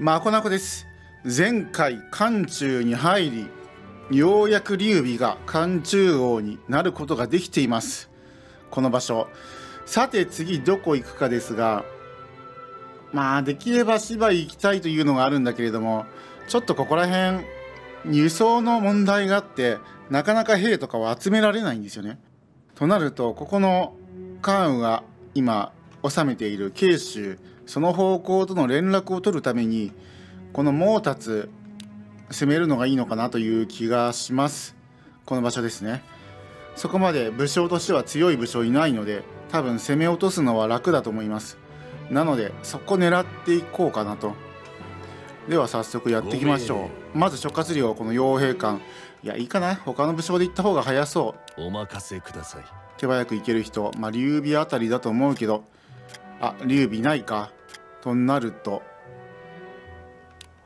まこなこです。前回漢中に入り、ようやく劉備が漢中王になることができています。この場所、さて次どこ行くかですが、まあできれば芝居行きたいというのがあるんだけれども、ちょっとここら辺輸送の問題があって、なかなか兵とかを集められないんですよね。となると、ここの関羽が今治めている慶州、その方向との連絡を取るために、この毛達攻めるのがいいのかなという気がします。この場所ですね。そこまで武将としては強い武将いないので、多分攻め落とすのは楽だと思います。なのでそこ狙っていこうかなと。では早速やっていきましょう。まず諸葛亮、この傭兵官、いやいいかな、他の武将で行った方が早そう。お任せください。手早く行ける人、まあ劉備あたりだと思うけど、あ、劉備ないか。となると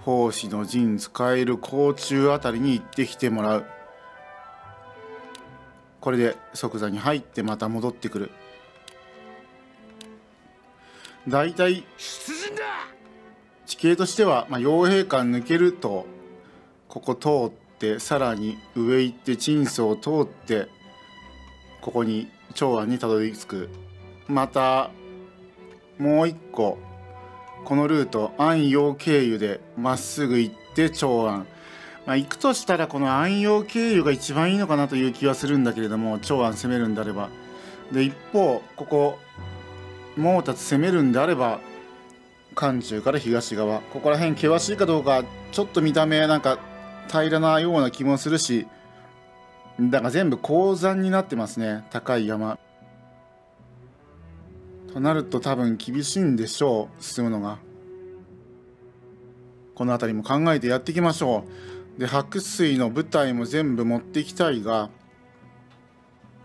奉仕の陣使える甲冑あたりに行ってきてもらう。これで即座に入ってまた戻ってくる。大体地形としては、まあ、傭兵館抜けるとここ通って、さらに上行って陳倉通って、ここに長安にたどり着く。またもう一個このルート、安陽経由でまっすぐ行って長安、まあ、行くとしたらこの安陽経由が一番いいのかなという気はするんだけれども、長安攻めるんであれば。で一方ここ毛達攻めるんであれば、漢中から東側、ここら辺険しいかどうか、ちょっと見た目なんか平らなような気もするし、だが全部鉱山になってますね。高い山となると多分厳しいんでしょう、進むのが。この辺りも考えてやっていきましょう。で白水の部隊も全部持っていきたいが、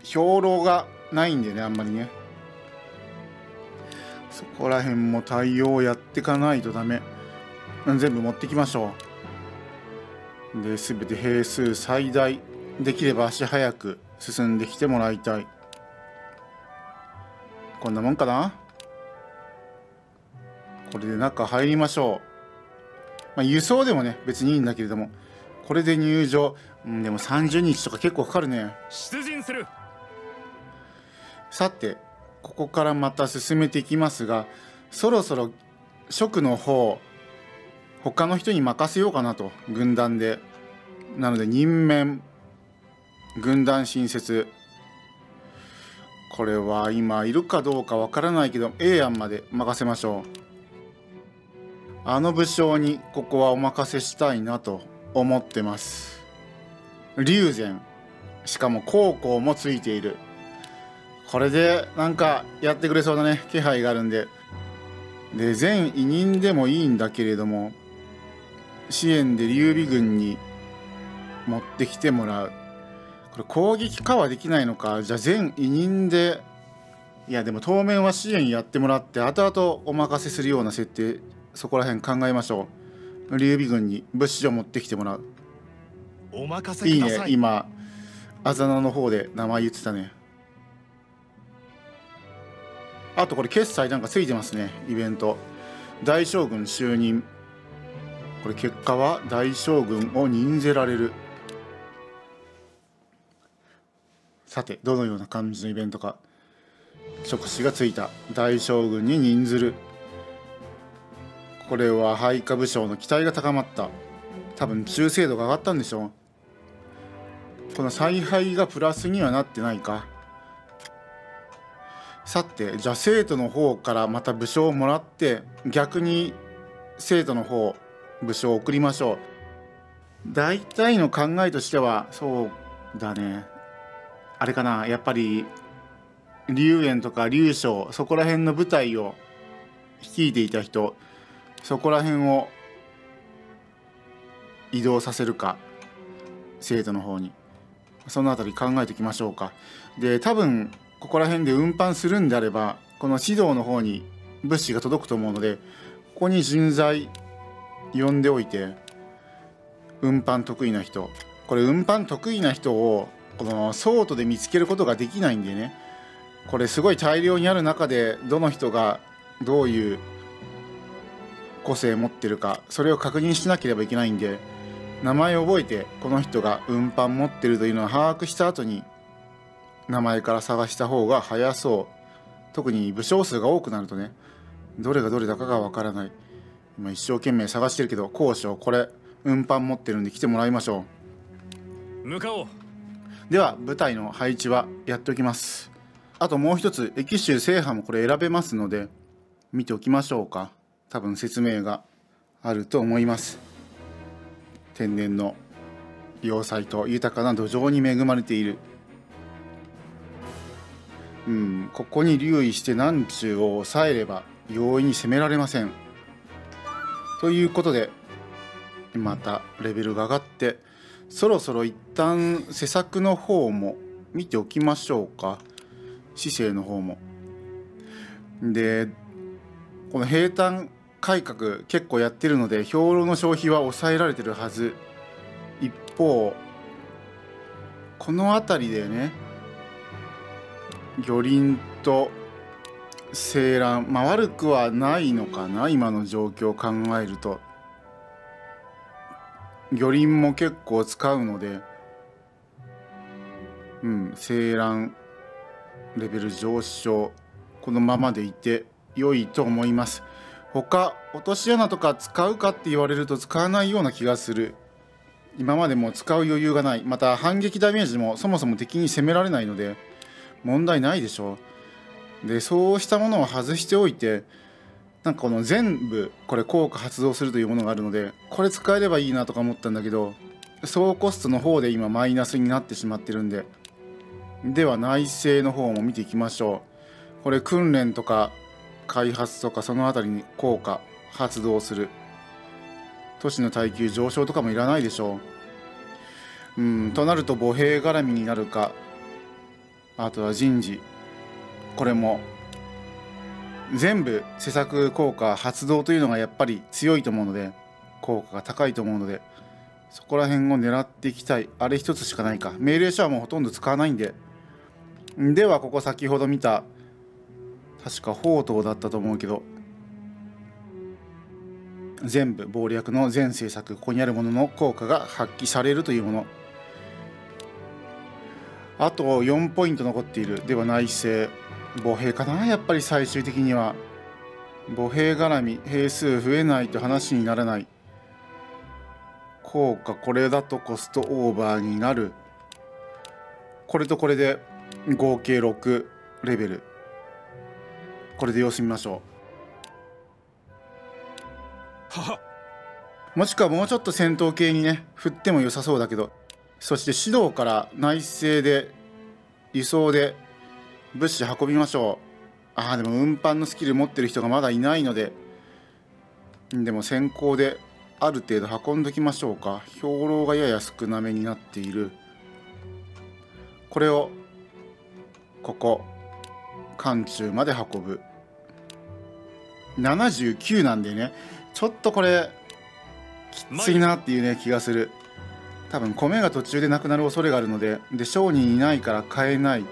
兵糧がないんでね、あんまりね。そこら辺も対応やっていかないとダメ。全部持ってきましょう。で全て兵数最大、できれば足早く進んできてもらいたい。こんなもんかな。これで中入りましょう。まあ、輸送でもね別にいいんだけれども、これで入場、でも30日とか結構かかるね。出陣する。さてここからまた進めていきますが、そろそろ職の方他の人に任せようかなと、軍団で。なので任免、軍団新設、これは今いるかどうかわからないけど、永安まで任せましょう。あの武将にここはお任せしたいなと思ってます。龍禅、しかも高校もついている。これでなんかやってくれそうだね、気配があるんで。で全委任でもいいんだけれども、支援で劉備軍に持ってきてもらう。これ攻撃化はできないのか。じゃあ全委任で、いやでも当面は支援やってもらって、後々お任せするような設定、そこら辺考えましょう。劉備軍に物資を持ってきてもらう。お任せください。いいね、今あざなの方で名前言ってたね。あとこれ決済なんかついてますね、イベント。大将軍就任。これ結果は大将軍を任せられる。さてどのような感じのイベントか。職種がついた、大将軍に任ずる。これは配下武将の期待が高まった。多分忠誠度が上がったんでしょう。この采配がプラスにはなってないか。さてじゃあ生徒の方からまた武将をもらって、逆に生徒の方武将を送りましょう。大体の考えとしては、そうだね、あれかな、やっぱり劉玄とか劉将、そこら辺の部隊を率いていた人、そこら辺を移動させるか生徒の方に。その辺り考えていきましょうか。で多分ここら辺で運搬するんであれば、この指導の方に物資が届くと思うので、ここに人材呼んでおいて、運搬得意な人、これ運搬得意な人をこのソートで見つけることができないんでね。これすごい大量にある中で、どの人がどういう個性持ってるか、それを確認しなければいけないんで、名前を覚えてこの人が運搬持ってるというのを把握した後に名前から探した方が早そう。特に武将数が多くなるとね、どれがどれだかがわからない。今一生懸命探してるけど、交渉これ運搬持ってるんで来てもらいましょう。向かおう。では舞台の配置はやっておきます。あともう一つ駅州制覇もこれ選べますので見ておきましょうか。多分説明があると思います。天然の要塞と豊かな土壌に恵まれている。ここに留意して南中を抑えれば容易に攻められません。ということでまたレベルが上がって、そろそろ一旦施策の方も見ておきましょうか。市政の方も。でこの平坦改革結構やってるので兵糧の消費は抑えられてるはず。一方この辺りでね、魚鱗と青蘭、まあ悪くはないのかな今の状況を考えると。魚鱗も結構使うので、青蘭レベル上昇、このままでいて良いと思います。他落とし穴とか使うかって言われると使わないような気がする。今までも使う余裕がない。また反撃ダメージもそもそも敵に攻められないので問題ないでしょう。でそうしたものを外しておいて、なんかこの全部これ効果発動するというものがあるので、これ使えればいいなとか思ったんだけど、総コストの方で今マイナスになってしまってるんで。では内政の方も見ていきましょう。これ訓練とか開発とかその辺りに効果発動する。都市の耐久上昇とかもいらないでしょう。となると母兵絡みになるか、あとは人事。これも全部施策効果発動というのがやっぱり強いと思うので、効果が高いと思うので、そこら辺を狙っていきたい。あれ一つしかないか。命令書はもうほとんど使わないんで。ではここ先ほど見た確か宝刀だったと思うけど、全部謀略の全政策、ここにあるものの効果が発揮されるというもの。あと4ポイント残っている。では内政母兵かな。やっぱり最終的には母兵絡み、兵数増えないと話にならない。効果これだとコストオーバーになる。これとこれで合計6レベル。これで様子見ましょう。もしくはもうちょっと戦闘系にね振っても良さそうだけど。そして指導から内政で輸送で物資運びましょう。ああでも運搬のスキル持ってる人がまだいないので、でも先行である程度運んどきましょうか。兵糧がやや少なめになっている。これをここ関中まで運ぶ。79なんでね、ちょっとこれきついなっていうね気がする。多分米が途中でなくなる恐れがあるので、で商人いないから買えない。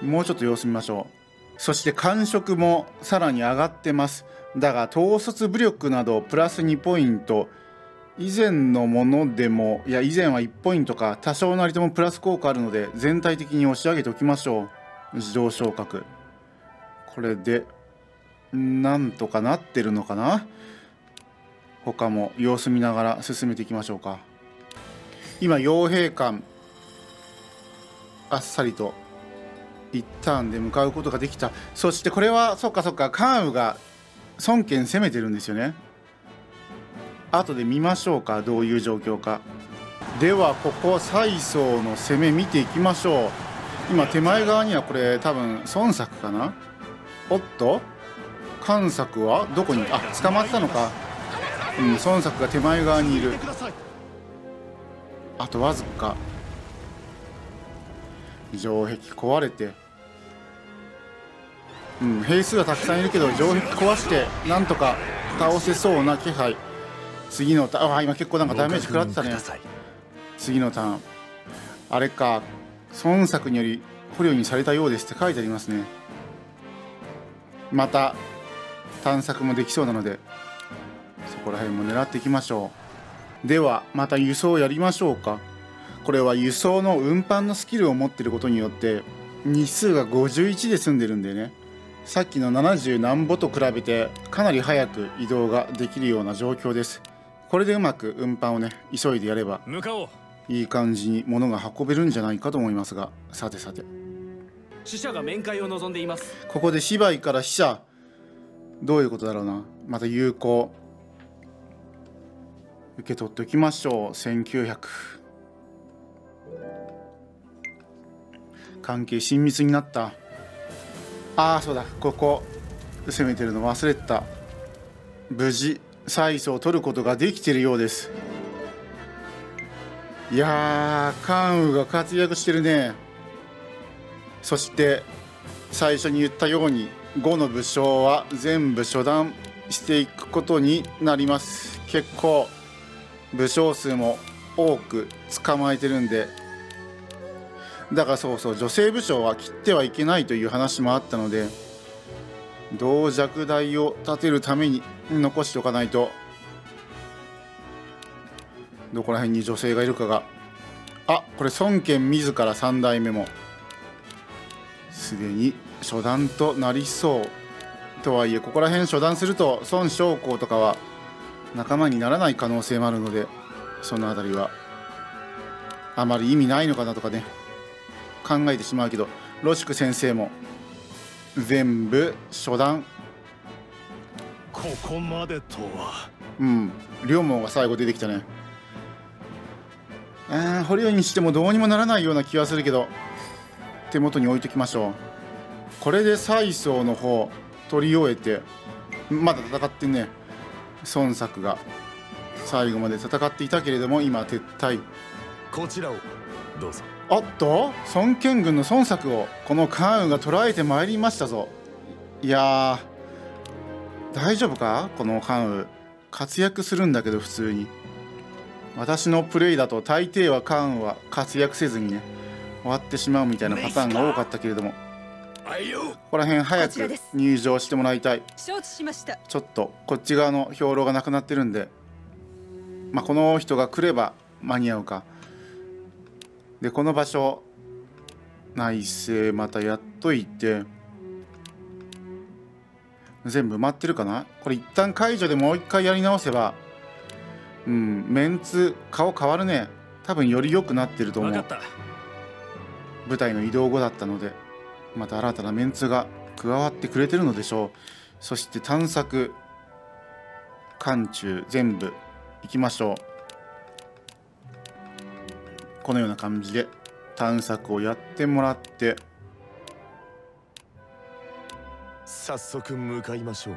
もうちょっと様子見ましょう。そして官職もさらに上がってます。だが統率武力などプラス2ポイント、以前のものでも、いや以前は1ポイントか、多少なりともプラス効果あるので全体的に押し上げておきましょう。自動昇格、これでなんとかなってるのかな。他も様子見ながら進めていきましょうか。今傭兵館あっさりと一旦で向かうことができた。そしてこれはそっかそっか、関羽が孫権攻めてるんですよね。後で見ましょうかどういう状況か。ではここ蔡操の攻め見ていきましょう。今手前側にはこれ多分孫策かな。おっと関策はどこに、あ捕まったのか。孫策が手前側にいる。あとわずか。城壁壊れて、兵数がたくさんいるけど城壁壊してなんとか倒せそうな気配。次のターン、あ今結構なんかダメージ食らってたね。次のターンあれか、孫策により捕虜にされたようですって書いてありますね。また探索もできそうなのでそこら辺も狙っていきましょう。ではまた輸送をやりましょうか。これは輸送の運搬のスキルを持ってることによって日数が51で済んでるんでね、さっきの70何歩と比べてかなり早く移動ができるような状況です。これでうまく運搬をね急いでやればいい感じに物が運べるんじゃないかと思いますが、さてさて死者が面会を望んでいます。ここで芝居から死者、どういうことだろうな。また有効受け取っておきましょう。1900関係親密になった。ああそうだ、ここ攻めてるの忘れてた。無事催促を取ることができてるようです。いやー、関羽が活躍してるね。そして最初に言ったように5の武将は全部処断していくことになります。結構武将数も多く捕まえてるんで、だからそうそう女性武将は切ってはいけないという話もあったので、同弱大を立てるために残しておかないと。どこら辺に女性がいるかが、あ、これ孫権自ら3代目もすでに初段となりそう。とはいえここら辺初段すると孫将校とかは仲間にならない可能性もあるので、その辺りはあまり意味ないのかなとかね考えてしまうけど、ロシク先生も全部初段。ここまでとは。うん、龍門が最後出てきたね。捕虜にしてもどうにもならないような気はするけど手元に置いときましょう。これで宰相の方取り終えて、まだ戦ってね、孫策が最後まで戦っていたけれども今撤退。こちらをどうぞ。おっと、孫権軍の孫策をこの関羽が捕らえてまいりましたぞ。いやー、大丈夫かこの関羽、活躍するんだけど普通に。私のプレイだと大抵は関羽は活躍せずにね終わってしまうみたいなパターンが多かったけれども、ここら辺早く入場してもらいたい。ちょっとこっち側の兵糧がなくなってるんで、まあ、この人が来れば間に合うか。でこの場所内政またやっといて、全部埋まってるかな。これ一旦解除でもう一回やり直せば、うん、メンツ顔変わるね。多分より良くなってると思う。舞台の移動後だったのでまた新たなメンツが加わってくれてるのでしょう。そして探索関中全部いきましょう。このような感じで探索をやってもらって、早速向かいましょう。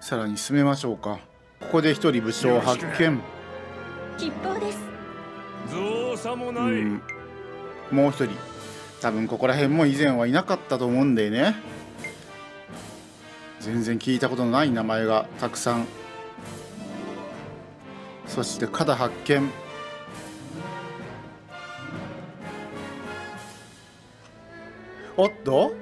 さらに進めましょうか。ここで一人武将を発見。吉報です。造作もない。もう一人、多分ここら辺も以前はいなかったと思うんだよね。全然聞いたことのない名前がたくさん。そして肩発見。おっと、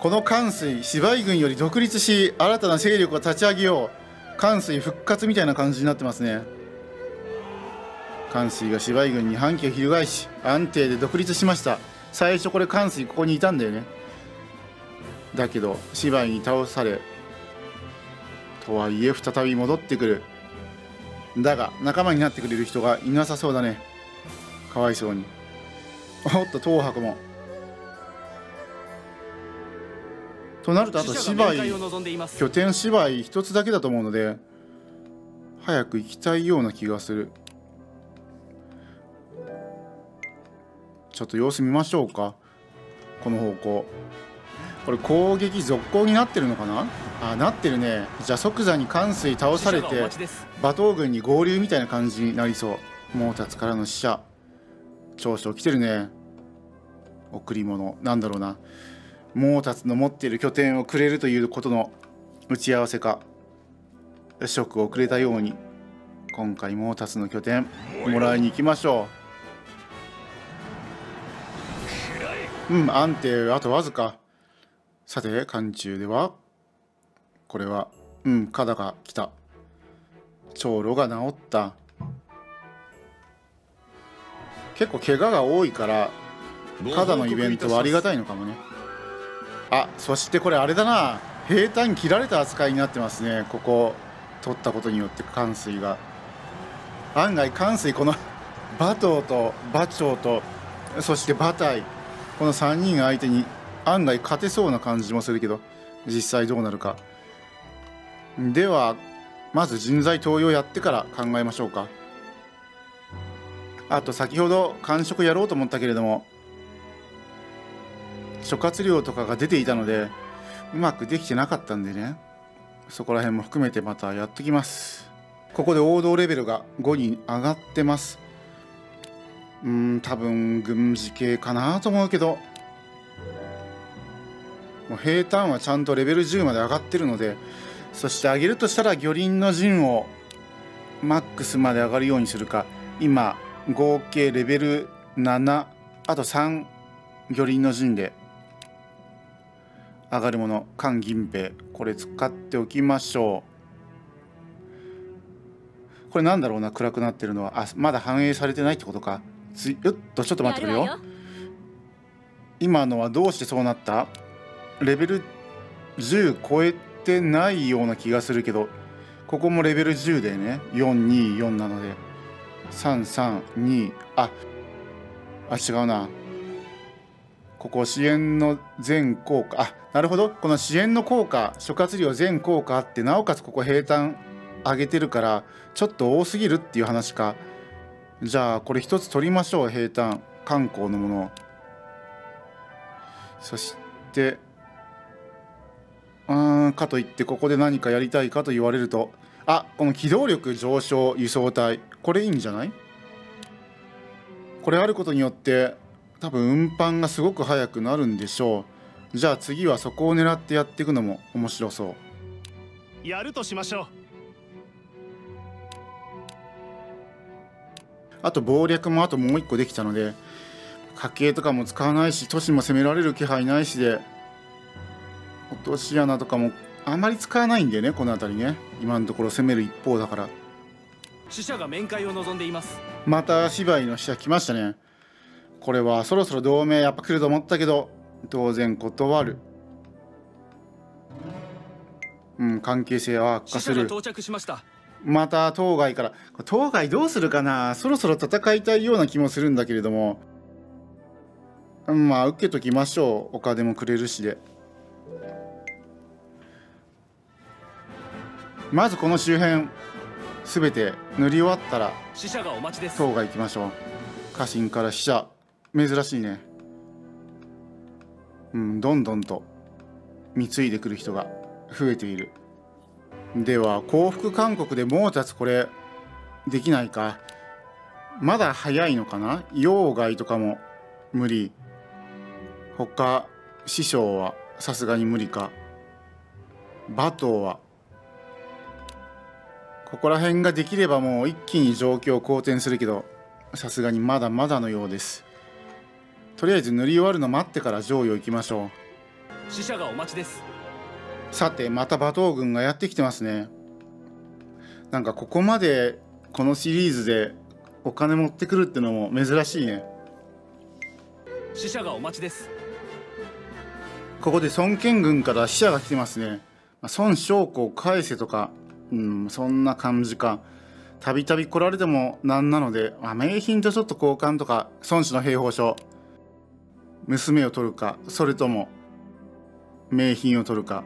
この関水芝居軍より独立し新たな勢力を立ち上げよう。関水復活みたいな感じになってますね。関水が芝居軍に反旗を翻し安定で独立しました。最初これ関水ここにいたんだよね。だけど芝居に倒され、とはいえ再び戻ってくる。だが仲間になってくれる人がいなさそうだね、かわいそうに。おっと、東博もとなると、あと芝居拠点芝居一つだけだと思うので早く行きたいような気がする。ちょっと様子見ましょうか。この方向、これ攻撃続行になってるのかな。あ、なってるね。じゃあ即座に関水倒されて馬頭軍に合流みたいな感じになりそう。毛達からの使者、長所来てるね。贈り物なんだろうな。毛達の持っている拠点をくれるということの打ち合わせか。職をくれたように今回毛達の拠点もらいに行きましょう。うん、安定あとわずか。さて、関中ではこれは肩が来た。長老が治った。結構怪我が多いから肩のイベントはありがたいのかもね。あ、そしてこれあれだな、兵隊に切られた扱いになってますね。ここ取ったことによって関水が、案外関水この馬頭と馬長とそして馬隊、この3人相手に案外勝てそうな感じもするけど、実際どうなるか。ではまず人材登用やってから考えましょうか。あと先ほど官職やろうと思ったけれども、諸葛亮とかが出ていたのでうまくできてなかったんでね、そこら辺も含めてまたやってきます。ここで王道レベルが5に上がってます。多分軍事系かなと思うけど、もう兵隊はちゃんとレベル10まで上がってるので、そして上げるとしたら魚鱗の陣をマックスまで上がるようにするか。今合計レベル7、あと3魚鱗の陣で上がるもの、韓銀兵、これ使っておきましょう。これなんだろうな、暗くなってるのは。あ、まだ反映されてないってことか。よっと、ちょっと待ってくれよ。今のはどうしてそうなった？レベル10超えてないような気がするけど、ここもレベル10でね、424なので332、あ違うな、ここ支援の全効果、あ、なるほど、この支援の効果、諸葛亮全効果あって、なおかつここ兵隊上げてるからちょっと多すぎるっていう話か。じゃあこれ一つ取りましょう、兵隊観光のものを。そしてかといってここで何かやりたいかと言われると、あ、この機動力上昇輸送隊、これいいんじゃない？これあることによって多分運搬がすごく速くなるんでしょう。じゃあ次はそこを狙ってやっていくのも面白そう。やるとしましょう。あと謀略もあともう一個できたので、家計とかも使わないし、都市も攻められる気配ないしで、落とし穴とかもあまり使わないんでね、この辺りね、今のところ攻める一方だから。使者が面会を望んでいます。また芝居の使者来ましたね。これはそろそろ同盟やっぱ来ると思ったけど、当然断る。関係性は悪化する。到着しました。また当該から、当該どうするかな、そろそろ戦いたいような気もするんだけれども、まあ受けときましょう。お金もくれるしで、まずこの周辺全て塗り終わったら当該行きましょう。家臣から使者、珍しいね。どんどんと貢いでくる人が増えている。では降伏勧告で毛達、これできないか、まだ早いのかな。要害とかも無理、他師匠はさすがに無理か、馬頭は。ここら辺ができればもう一気に状況を好転するけど、さすがにまだまだのようです。とりあえず塗り終わるの待ってから上位行きましょう。使者がお待ちです。さてまた馬頭軍がやってきてますね。なんかここまでこのシリーズでお金持ってくるってのも珍しいね。使者がお待ちです。ここで孫権軍から使者が来てますね。孫将校返せとか、そんな感じか。たびたび来られてもなんなので、名品とちょっと交換とか。孫子の兵法書、娘を取るか、それとも名品を取るか。